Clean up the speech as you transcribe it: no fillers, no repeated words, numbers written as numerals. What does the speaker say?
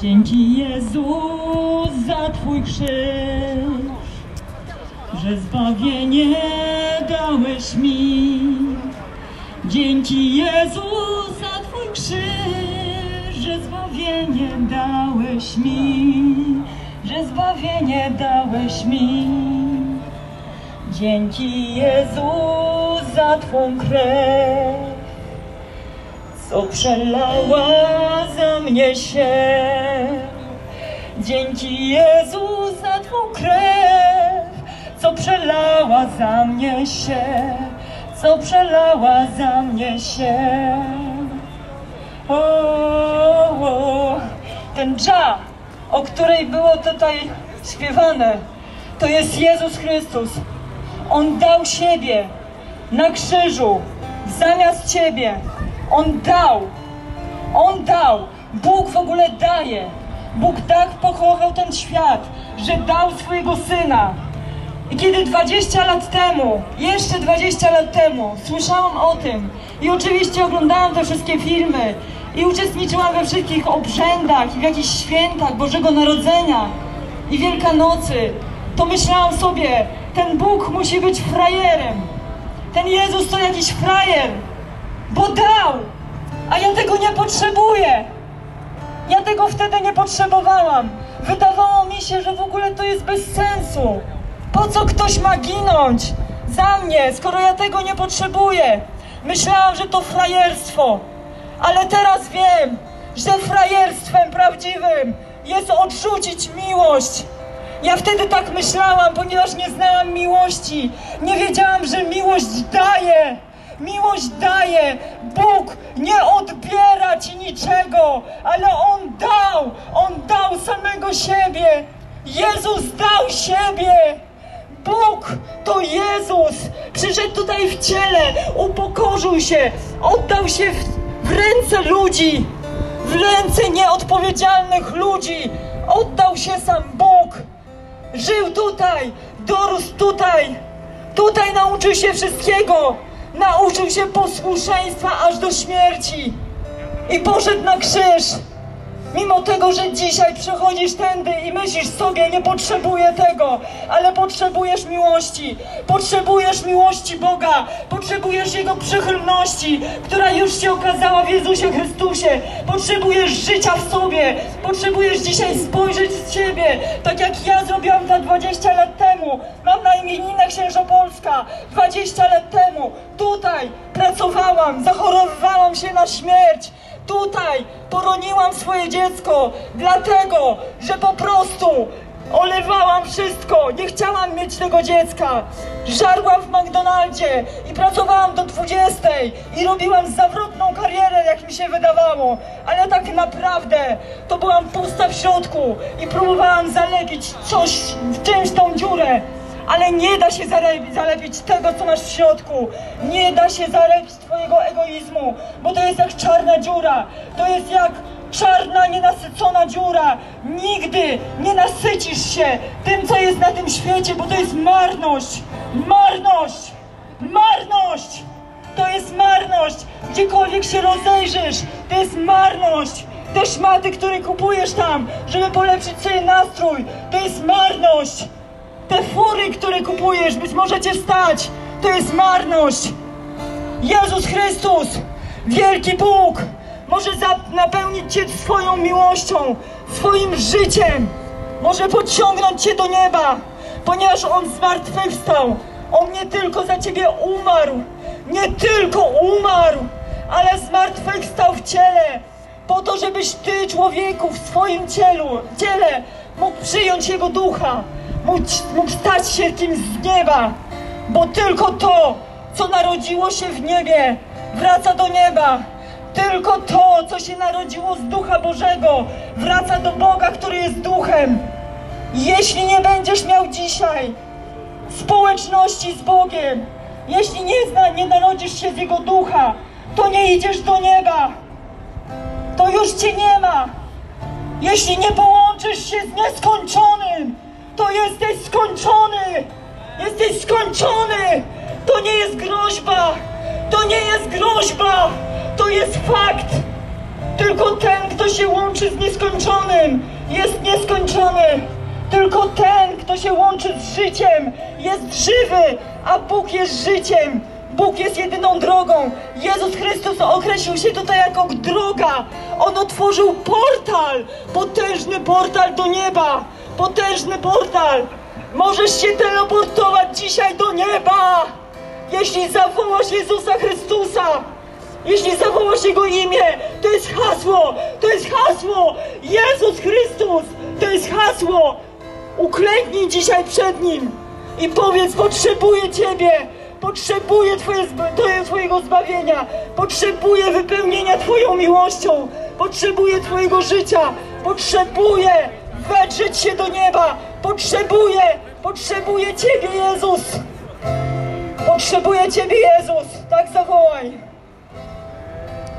Dzięki Jezu za Twój krzyż, że zbawienie dałeś mi. Dzięki Jezu za Twój krzyż, że zbawienie dałeś mi, że zbawienie dałeś mi. Dzięki Jezu za Twą krew, co przelała za mnie się. Dzięki Jezu za Twą krew, co przelała za mnie się, co przelała za mnie się. O, ten dża, o której było tutaj śpiewane, to jest Jezus Chrystus. On dał siebie na krzyżu zamiast ciebie. On dał. Bóg w ogóle daje. Bóg tak pokochał ten świat, że dał swojego Syna. I kiedy 20 lat temu, jeszcze 20 lat temu słyszałam o tym i oczywiście oglądałam te wszystkie filmy i uczestniczyłam we wszystkich obrzędach i w jakichś świętach Bożego Narodzenia i Wielkanocy, to myślałam sobie, ten Bóg musi być frajerem. Ten Jezus to jakiś frajer, bo dał, a ja tego nie potrzebuję. Ja tego wtedy nie potrzebowałam. Wydawało mi się, że w ogóle to jest bez sensu. Po co ktoś ma ginąć za mnie, skoro ja tego nie potrzebuję? Myślałam, że to frajerstwo, ale teraz wiem, że frajerstwem prawdziwym jest odrzucić miłość. Ja wtedy tak myślałam, ponieważ nie znałam miłości. Nie wiedziałam, że miłość daje. Miłość daje. Bóg nie odbiera ci niczego, ale On dał. On dał samego siebie. Jezus dał siebie. Bóg to Jezus. Przyszedł tutaj w ciele, upokorzył się, oddał się w ręce ludzi, w ręce nieodpowiedzialnych ludzi. Oddał się sam Bóg. Żył tutaj, dorósł tutaj. Tutaj nauczył się wszystkiego. Nauczył się posłuszeństwa aż do śmierci. I poszedł na krzyż. Mimo tego, że dzisiaj przechodzisz tędy i myślisz sobie, nie potrzebuję tego, ale potrzebujesz miłości. Potrzebujesz miłości Boga. Potrzebujesz Jego przychylności, która już się okazała w Jezusie Chrystusie. Potrzebujesz życia w sobie. Potrzebujesz dzisiaj spojrzeć z siebie, tak jak ja zrobiłam to 20 lat temu. Mam na imię Nina Księżopolska. 20 lat temu tutaj pracowałam, zachorowałam się na śmierć. Tutaj poroniłam swoje dziecko, dlatego, że po prostu olewałam wszystko. Nie chciałam mieć tego dziecka. Żarłam w McDonaldzie i pracowałam do 20 i robiłam zawrotną karierę, jak mi się wydawało. Ale tak naprawdę to byłam pusta w środku i próbowałam zalepić coś w czymś tą dziurę. Ale nie da się zalepić tego, co masz w środku. Nie da się zalepić twojego egoizmu, bo to jest jak czarna dziura. To jest jak czarna, nienasycona dziura. Nigdy nie nasycisz się tym, co jest na tym świecie, bo to jest marność. Marność! Marność! To jest marność! Gdziekolwiek się rozejrzysz, to jest marność! Te szmaty, które kupujesz tam, żeby polepszyć sobie nastrój, to jest marność! Te fury, które kupujesz, być może cię stać, to jest marność. Jezus Chrystus, wielki Bóg, może napełnić cię swoją miłością, swoim życiem. Może podciągnąć cię do nieba, ponieważ On zmartwychwstał. On nie tylko za ciebie umarł, nie tylko umarł, ale zmartwychwstał w ciele, po to, żebyś ty, człowieku, w swoim ciele mógł przyjąć Jego ducha. Mógł stać się kimś z nieba, bo tylko to, co narodziło się w niebie, wraca do nieba. Tylko to, co się narodziło z Ducha Bożego, wraca do Boga, który jest Duchem. Jeśli nie będziesz miał dzisiaj społeczności z Bogiem, jeśli nie narodzisz się z Jego Ducha, to nie idziesz do nieba. To już cię nie ma. Jeśli nie połączysz się z Nieskończonym, to jesteś skończony! Jesteś skończony! To nie jest groźba! To nie jest groźba! To jest fakt! Ty Tylko ten, kto się łączy z nieskończonym, jest nieskończony. Tylko ten, kto się łączy z życiem, jest żywy, a Bóg jest życiem. Bóg jest jedyną drogą. Jezus Chrystus określił się tutaj jako droga. On otworzył portal, potężny portal do nieba. Potężny portal. Możesz się teleportować dzisiaj do nieba, jeśli zawołasz Jezusa Chrystusa. Jeśli zawołasz Jego imię, to jest hasło, to jest hasło. Jezus Chrystus, to jest hasło. Uklęknij dzisiaj przed Nim i powiedz: potrzebuję Ciebie, potrzebuję Twojego zbawienia, potrzebuję wypełnienia Twoją miłością, potrzebuję Twojego życia, potrzebuję wedrzeć się do nieba, potrzebuję Ciebie, Jezus. Potrzebuję Ciebie, Jezus. Tak zawołaj.